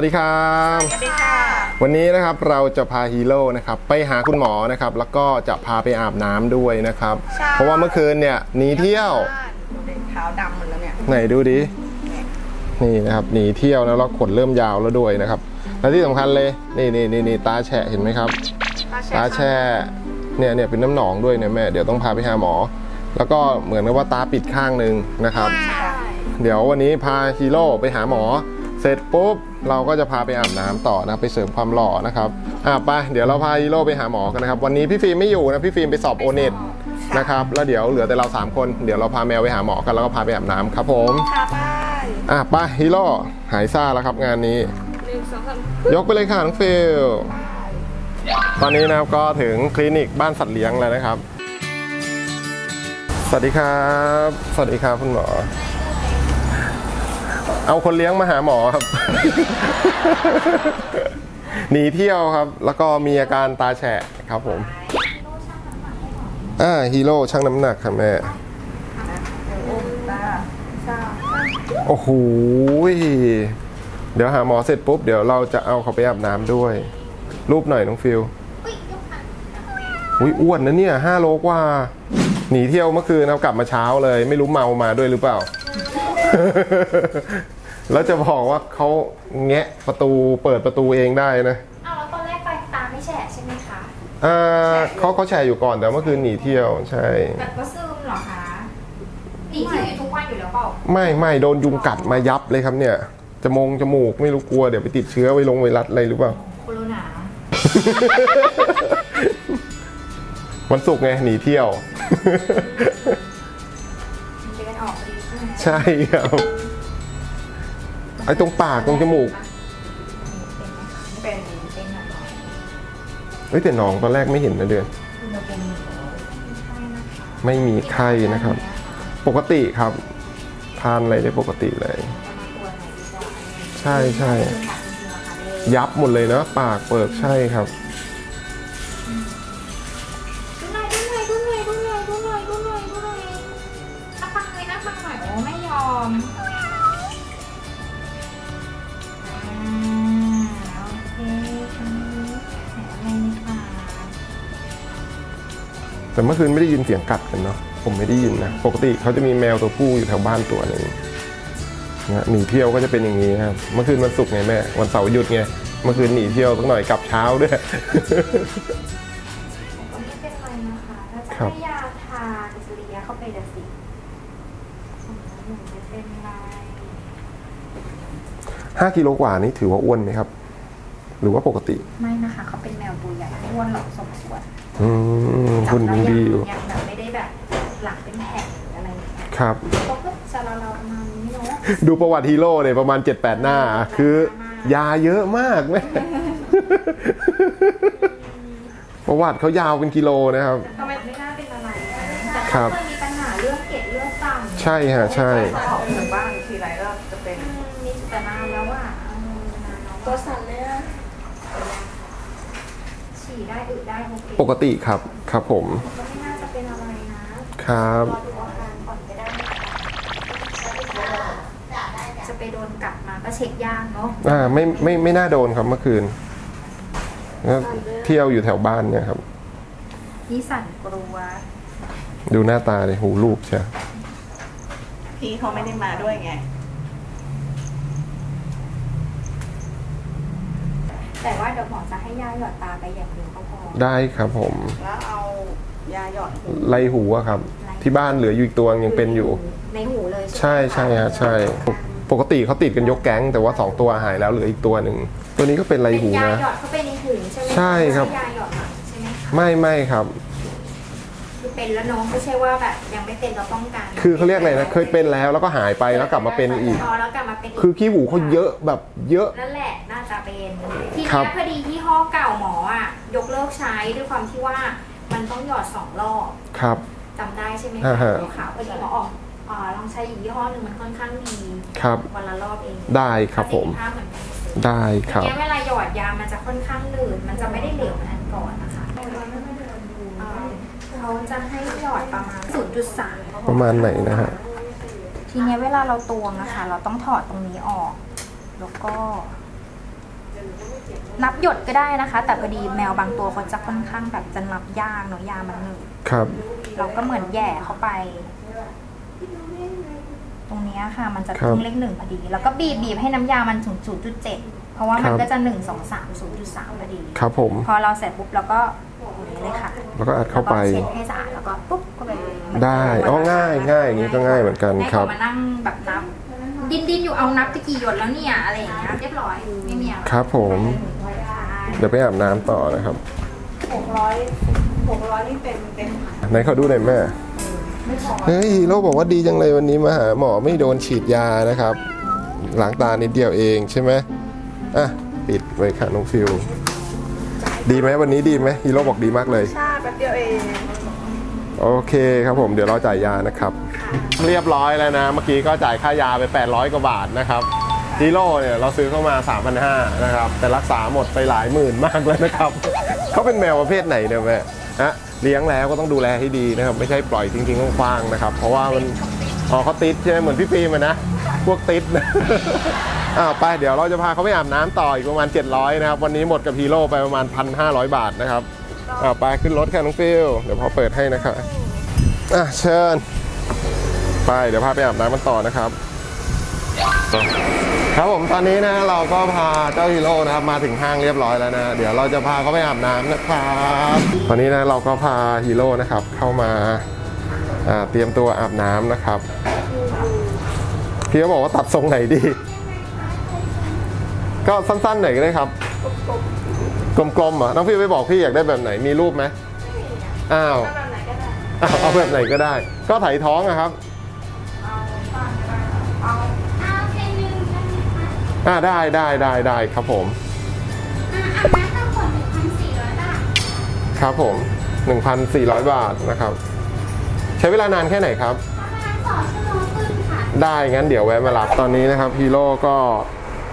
วัสดีครับสวัสดีค่ะวันนี้นะครับเราจะพาฮีโร่นะครับไปหาคุณหมอนะครับแล้วก็จะพาไปอาบน้ำด้วยนะครับเพราะว่าเมื่อคืนเนี่ยหนีเที่ยวเท้าดำหมดแล้วเนี่ยไหนดูดินี่นะครับหนีเที่ยวแล้วขนเริ่มยาวแล้วด้วยนะครับและที่สำคัญเลยนี่ตาแฉะเห็นไหมครับตาแฉะเนี่ยเป็นน้ำหนองด้วยเนี่ยแม่เดี๋ยวต้องพาไปหาหมอแล้วก็เหมือนกับว่าตาปิดข้างหนึ่งนะครับเดี๋ยววันนี้พาฮีโร่ไปหาหมอเสร็จปุ๊บเราก็จะพาไปอาบน้ำต่อนะไปเสริมความหล่อนะครับไปเดี๋ยวเราพาฮีโร่ไปหาหมอกันนะครับวันนี้พี่ฟิล์มไม่อยู่นะพี่ฟิล์มไปสอบโอเน็ตนะครับแล้วเดี๋ยวเหลือแต่เรา3คนเดี๋ยวเราพาแมวไปหาหมอกันแล้วก็พาไปอาบน้ำครับผมไปฮีโร่หายซ่าแล้วครับงานนี้ยกไปเลยค่ะน้องฟิลตอนนี้นะครับก็ถึงคลินิกบ้านสัตว์เลี้ยงแล้วนะครับสวัสดีครับสวัสดีครับคุณหมอเอาคนเลี้ยงมาหาหมอครับหนีเที่ยวครับแล้วก็มีอาการตาแฉะครับผมฮีโร่ชั่งน้ำหนักครับแม่โอ้โหเดี๋ยวหาหมอเสร็จปุ๊บเดี๋ยวเราจะเอาเขาไปอาบน้ำด้วยรูปหน่อยน้องฟิลอ้วนนะเนี่ย5 โลกว่าหนีเที่ยวเมื่อคืนกลับมาเช้าเลยไม่รู้เมามาด้วยหรือเปล่าแล้วจะบอกว่าเขาแงะประตูเปิดประตูเองได้นะแล้วตอนแรกไปตาไม่แฉะใช่ไหมคะเขาแฉะอยู่ก่อนแต่เมื่อคืนหนีเที่ยวใช่แต่ก็ซึมเหรอคะหนีเที่ยวอยู่ทุกวันอยู่แล้วเปล่าไม่โดนยุงกัดมายับเลยครับเนี่ยจมูกไม่รู้กลัวเดี๋ยวไปติดเชื้อไวรัสอะไรหรือเปล่าโคโรนาวันศุกร์ไงหนีเที่ยวใช่ครับไอ้ตรงปากตรงจมูกเฮ้ยแต่น้องตอนแรกไม่เห็นนะเดือนไม่มีไข้นะครับปกติครับทานอะไรได้ปกติเลยใช่ยับหมดเลยนะปากเปิกใช่ครับแต่เมื่อคืนไม่ได้ยินเสียงกัดกันเนาะผมไม่ได้ยินนะปกติเขาจะมีแมวตัวผู้อยู่แถวบ้านตัวหนึ่งนะหนีเที่ยวก็จะเป็นอย่างนี้ครับเมื่อคืนวันศุกร์ไงแม่วันเสาร์หยุดไงเมื่อคืนหนีเที่ยวตั้งหน่อยกลับเช้าด้วยไม่เป็นไรนะคะถ้าจะให้ยาทาสุริยะเข้าไปละสิไม่เป็นไร5 กิโลกว่านี่ถือว่าอ้วนไหมครับหรือว่าปกติไม่นะคะเขาเป็นแมวตัวใหญ่อ้วนหรอกสมส่วนคุณยังดีอยู่ยังแบบไม่ได้แบบหลักเป็นแผ่นอะไรครับเขาก็จะเราประมาณนี้เนาะดูประวัติฮีโร่เนี่ยประมาณ 7-8 หน้าคือยาเยอะมากแม่ประวัติเขายาวเป็นกิโลนะครับทำไมไม่น่าเป็นอะไรครับมีปัญหาเรื่องเกล็ดเรื่องต่ำใช่ฮะใช่ออกจากบ้านทีไรก็จะเป็นมีแต่นานแล้วอ่ะตัวสั่นเลยปกติครับครับผมไม่น่าจะเป็นอะไรนะครับรอดูอาการก่อนจะได้จะไปโดนกัดมาก็เช็คยากเนาะไม่น่าโดนครับเมื่อคืนเที่ยวอยู่แถวบ้านเนี่ยครับนี่สั่นกลัวดูหน้าตาเลยหูรูปใช่พี่เขาไม่ได้มาด้วยไงแต่ว่าเดี๋ยวหมอจะให้ยาหยอดตาไปอย่างเดียวก็พอได้ครับผมแล้วเอายาหยอดไล่หูอะครับที่บ้านเหลืออยู่อีกตัวยังเป็นอยู่ในหูเลยใช่ฮะใช่ปกติเขาติดกันยกแก๊งแต่ว่า2 ตัวหายแล้วเหลืออีกตัวหนึ่งตัวนี้ก็เป็นไล่หูนะยาหยอดเขาเป็นในหูใช่ไหมใช่ครับยาหยอดใช่ไหมไม่ครับคือเป็นแล้วน้องไม่ใช่ว่าแบบยังไม่เป็นเราป้องกันคือเขาเรียกอะไรนะเคยเป็นแล้วก็หายไปแล้วกลับมาเป็นอีกคือขี้หูเขาเยอะแบบเยอะนั่นแหละน่าจะเป็นทีนี้พอดียี่ห้อเก่าหมออ่ะยกเลิกใช้ด้วยความที่ว่ามันต้องหยอด2 รอบครับจำได้ใช่ไหมคะขาวพอดีหมออ๋อลองใช้ยี่ห้อหนึ่งมันค่อนข้างดีครับวันละรอบเองได้ครับผมได้ครับเวลาหยอดยามันจะค่อนข้างหนืดมันจะไม่ได้เหลวเหมือนอันก่อนนะคะเขาจะให้หยอดประมาณ 0.3 ประมาณไหนนะฮะทีนี้เวลาเราตวงนะคะเราต้องถอดตรงนี้ออกแล้วก็ นับหยดก็ได้นะคะแต่พอดีแมวบางตัวเขาจะค่อนข้างแบบจะนับยากเนาะยามันหนึบครับเราก็เหมือนแย่เข้าไปตรงนี้ค่ะมันจะถึงเลข1พอดีแล้วก็บีบให้น้ำยามันถึง 0.7 เพราะว่ามันก็จะ 1 2 3 0.3 พอดีครับผมพอเราเสร็จปุ๊บเราก็เลยค่ะแล้วก็อัดเข้าไปเช็ดให้สะอาดแล้วก็ปุ๊บก็ไปได้อ๋อง่ายง่ายอย่างนี้ก็ง่ายเหมือนกันครับมานั่งแบบนับดิ้นอยู่เอานับตะกี้หยดแล้วเนี่ยอะไรอย่างเงี้ยเรียบร้อยไม่มีอะไรครับผมเดี๋ยวไปอาบน้ำต่อนะครับ600นี่เต็มไหนเขาดูหน่อยแม่เฮ้ยฮีโร่บอกว่าดีจังเลยวันนี้มาหาหมอไม่โดนฉีดยานะครับล้างตานิดเดียวเองใช่ไหมอ่ะปิดไว้ค่ะน้องฟิวดีไหมวันนี้ดีไหมฮีโร่บอกดีมากเลยใช่แป๊บเดียวเองโอเคครับผมเดี๋ยวเราจ่ายยานะครับเรียบร้อยแล้วนะเมื่อกี้ก็จ่ายค่ายาไป800กว่าบาทนะครับฮีโร่เนี่ยเราซื้อเข้ามา 3,500 นะครับแต่รักษาหมดไปหลายหมื่นมากเลยนะครับเขาเป็นแมวประเภทไหนเนี่ยแม่ฮะเลี้ยงแล้วก็ต้องดูแลให้ดีนะครับไม่ใช่ปล่อยทิ้งๆคว่างๆนะครับเพราะว่ามันอ๋อเขาติดใช่ไหมเหมือนพี่ปีมันนะพวกติดนะอ้าวไปเดี๋ยวเราจะพาเขาไปอาบน้ำต่ออีกประมาณ700นะครับวันนี้หมดกับฮีโร่ไปประมาณ 1,500 บาทนะครับอ้าวไปขึ้นรถค่ะน้องฟิวเดี๋ยวพอเปิดให้นะครับอ่ะเชิญไปเดี๋ยวพาไปอาบน้ำกันต่อนะครับครับผมตอนนี้นะเราก็พาเจ้าฮีโร่นะครับมาถึงห้างเรียบร้อยแล้วนะเดี๋ยวเราจะพาเขาไปอาบน้ำนะครับตอนนี้นะเราก็พาฮีโร่นะครับเข้ามาเตรียมตัวอาบน้ำนะครับพี่เขาบอกว่าตัดทรงไหนดีก็สั้นๆหน่อยก็ได้ครับกลมๆอ่ะน้องพี่ไปบอกพี่อยากได้แบบไหนมีรูปไหมอ้าวเอาแบบไหนก็ได้ก็ไถท้องนะครับได้ครับผมอาบน้ำทั้งหมด 1,400 บาทครับผม 1,400 บาทนะครับใช้เวลานานแค่ไหนครับประมาณ2 ชั่วโมงครึ่งค่ะได้งั้นเดี๋ยวแวะมารับตอนนี้นะครับฮีโร่ก็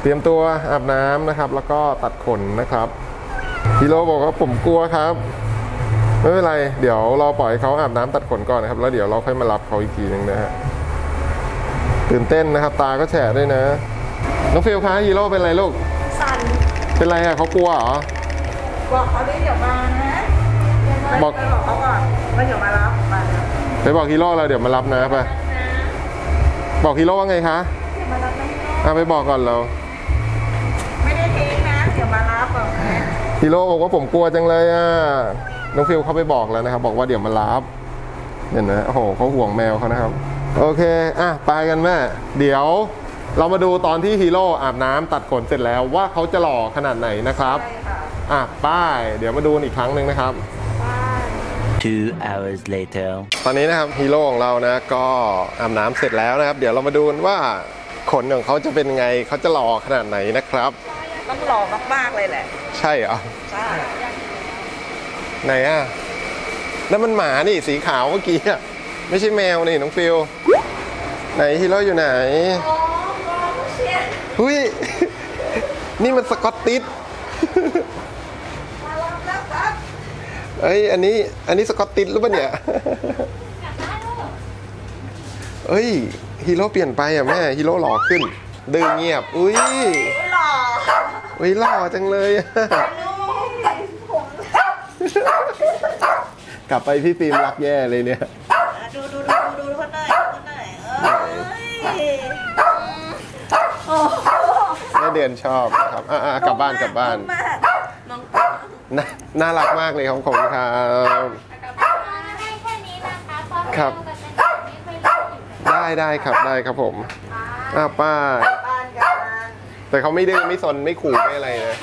เตรียมตัวอาบน้ำนะครับแล้วก็ตัดขนนะครับฮีโร่บอกว่าผมกลัวครับไม่เป็นไรเดี๋ยวเราปล่อยเขาอาบน้ำตัดขนก่อนนะครับแล้วเดี๋ยวเราค่อยมารับเขาอีกทีหนึ่งนะฮะตื่นเต้นนะครับตาก็แฉะด้วยนะน้องฟิวคะฮีโร่เป็นไรลูกสั่นเป็นไรอะเขากลัวเหรอบอกเขาดิเดี๋ยวมานะบอกเขาก่อนว่าเดี๋ยวมารับไปบอกฮีโร่เราเดี๋ยวมารับนะไปบอกฮีโร่ว่าไงคะเดี๋ยวมารับนะไปบอกก่อนเราไม่ได้ทิ้งนะเดี๋ยวมารับก่อนฮีโร่บอกว่าผมกลัวจังเลยอะน้องฟิวเขาไปบอกแล้วนะครับบอกว่าเดี๋ยวมารับเห็นไหมโอ้โหเขาห่วงแมวเขานะครับโอเคอ่ะไปกันแม่เดี๋ยวเรามาดูตอนที่ฮีโร่อาบน้ำตัดขนเสร็จแล้วว่าเขาจะหล่อขนาดไหนนะครับอ่ะป้ายเดี๋ยวมาดูอีกครั้งหนึ่งนะครับ Two hours later ตอนนี้นะครับฮีโร่ของเรานะก็อาบน้ำเสร็จแล้วนะครับเดี๋ยวเรามาดูว่าขนของเขาจะเป็นไงเขาจะหล่อขนาดไหนนะครับต้องหล่อมากๆเลยแหละใช่เหรอใช่ไหนอ่ะนั่นมันหมานี่สีขาวเมื่อกี้อ่ะไม่ใช่แมวนี่น้องฟิวไหนฮีโร่อยู่ไหนเฮ้ยนี่มันสกอตติชเอ้ยอันนี้สกอตติชหรือเปล่าเนี่ยเอ้ยฮีโร่เปลี่ยนไปอ่ะแม่ฮีโร่หล่อขึ้นดื้อเงียบอุ้ยหล่ออุ้ยหล่อจังเลยกลับไปพี่ฟิล์มรักแย่เลยเนี่ยดูคนไหนแม่เดือนชอบครับกลับบ้านน่ารักมากเลยครับผมครับให้แค่นี้นะคะครับได้ครับผมป้าแต่เขาไม่ดื้อไม่สนไม่ขู่ไม่อะไรนะ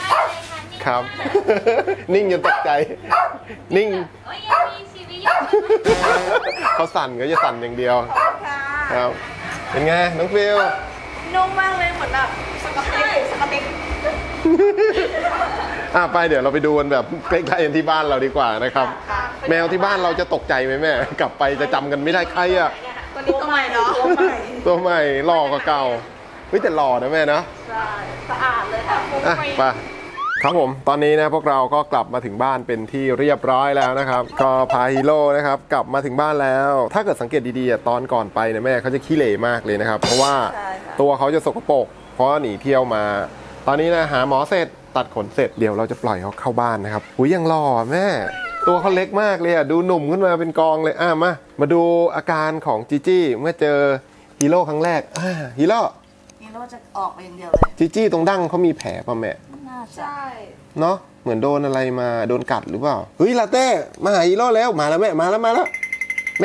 ครับนิ่งจนตกใจนิ่งเขาสั่นก็จะสั่นอย่างเดียวครับเป็นไงน้องฟิวนุ่มมากเลยเหมือนแบบสกอตติชไปเดี๋ยวเราไปดูกันแบบใกล้ๆกันที่บ้านเราดีกว่านะครับแมวที่บ้านเราจะตกใจไหมแม่กลับไปจะจำกันไม่ได้ใครอ่ะตัวใหม่เนาะตัวใหม่หล่อกว่าเก่าวิแต่หล่อนะแม่นะสะอาดเลยค่ะไปครับผมตอนนี้นะพวกเราก็กลับมาถึงบ้านเป็นที่เรียบร้อยแล้วนะครับก็พาฮีโร่นะครับกลับมาถึงบ้านแล้วถ้าเกิดสังเกตดีๆตอนก่อนไปเนี่ยแม่เขาจะขี้เหร่มากเลยนะครับเพราะว่าตัวเขาจะสกปรกเพราะหนีเที่ยวมาตอนนี้นะหาหมอเสร็จ ตัดขนเสร็จเดี๋ยวเราจะปล่อยเขาเข้าบ้านนะครับหูยังหล่อแม่ตัวเขาเล็กมากเลยอ่ะดูหนุ่มขึ้นมาเป็นกองเลยมาดูอาการของจีจี้เมื่อเจอฮีโร่ครั้งแรกฮีโร่จะออกไปอย่างเดียวเลยจีจี้ตรงดั้งเขามีแผลป่ะแม่น่าใช่เนาะเหมือนโดนอะไรมาโดนกัดหรือเปล่าเฮ้ยลาเต้มาหาฮีโร่แล้วมาแล้วแม่มาแล้วแม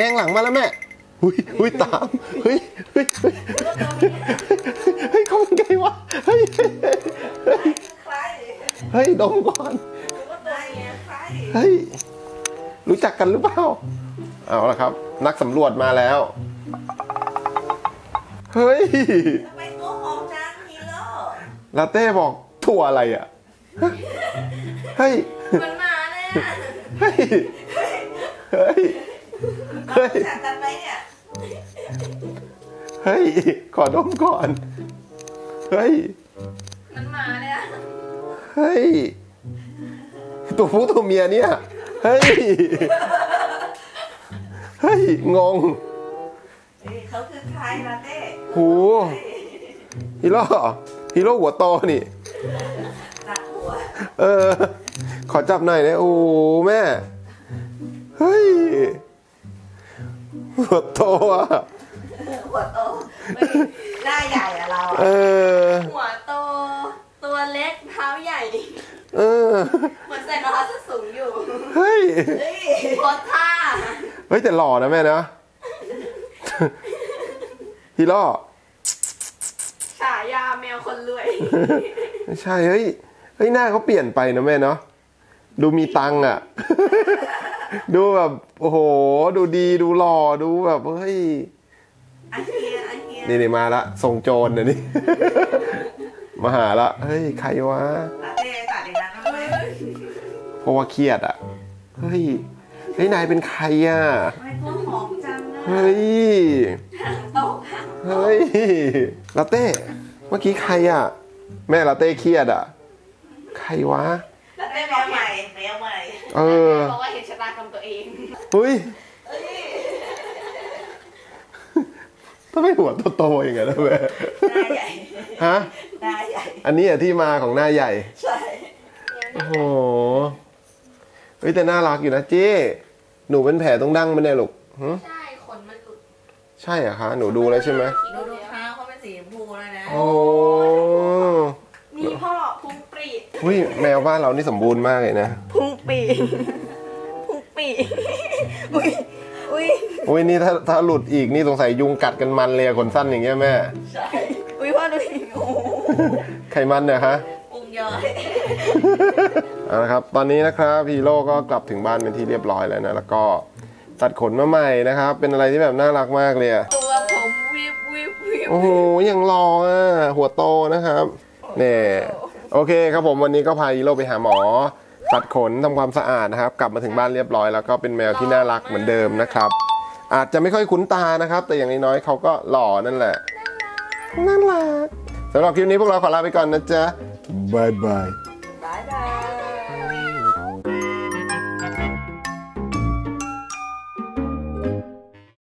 งหลังมาแล้วแม่อุ้ยตามเฮ้ยเขาเป็นไงวะเฮ้ยดมก่อนเฮ้ยรู้จักกันหรือเปล่าเอาละครับนักสำรวจมาแล้วเฮ้ยทำไมตัวหอมจังฮีโร่ลาเต้บอกถั่วอะไรอ่ะเฮ้ยมันมาเลยอ่ะเฮ้ยจับกันไปเนี่ยเฮ้ยขอดมก่อนเฮ้ยมันมาเลยอ่ะเฮ้ยตัวผู้ตัวเมียเนี่ยเฮ้ยงงเขาคือใครลาเต้หูฮีโร่หัวโตนี่ตัดหัวขอจับหน่อยนะโอ้แม่เฮ้ยหัวโตอะหัวโตหน้าใหญ่อะเราหัวโตตัวเล็กเท้าใหญ่เหมือนใส่รองเท้าส้นสูงอยู่เฮ้ยโคตรท่าเฮ้ยแต่หล่อนะแม่นะฮีโร่ฉายาแมวคนรวยไม่ใช่เฮ้ยหน้าเขาเปลี่ยนไปนะแม่เนาะดูมีตังอ่ะดูแบบโอ้โหดูดีดูหล่อดูแบบเฮ้ยอันเฮียนี่มาละทรงโจรนะนี่มาหาละเฮ้ยใครวะเพราะว่าเครียดอ่ะเฮ้ยนายเป็นใครอ่ะตัวหอมจังนะเฮ้ยลาเต้เมื่อกี้ใครอ่ะแม่ลาเต้เครียดอ่ะใครวะลาเต้แมวใหม่บอกว่าเห็นชะตากรรมตัวเองทำไมหัวโตๆอย่างเงี้ยนะแม่หน้าใหญ่หน้าใหญ่อันนี้ที่มาของหน้าใหญ่ใช่โอ้โหแต่น่ารักอยู่นะเจ๊หนูเป็นแผลตรงดั้งมันเนี่ยลูกใช่ขนมันหลุดใช่เหรอคะหนูดูแล้วใช่ไหมหนูดูเท้าเขาเป็นสีชมพูแล้วนะโอ้มีพ่อพุงปีอุ้ยแมวบ้านเรานี่สมบูรณ์มากเลยนะพุงปีอุ้ยนี่ถ้าหลุดอีกนี่สงสัยยุงกัดกันมันเลยขนสั้นอย่างเงี้ยแม่ใช่อุ้ยพ่อดูดิโอ้ไขมันเนี่ยฮะปุงเยอะเอาละครับตอนนี้นะครับฮีโร่ก็กลับถึงบ้านเป็นที่เรียบร้อยแล้วนะแล้วก็ตัดขนมาใหม่นะครับเป็นอะไรที่แบบน่ารักมากเลยตัวผมวิบโอ้โหยังรออ่ะหัวโตนะครับเนี่ยโอเคครับผมวันนี้ก็พาฮีโร่ไปหาหมอตัดขนทำความสะอาดนะครับกลับมาถึงบ้านเรียบร้อยแล้วก็เป็นแมวที่น่ารักเหมือนเดิมนะครับอาจจะไม่ค่อยคุ้นตานะครับแต่อย่างน้อยๆเขาก็หล่อนั่นแหละน่ารักสำหรับคลิปนี้พวกเราขอลาไปก่อนนะจ๊ะบาย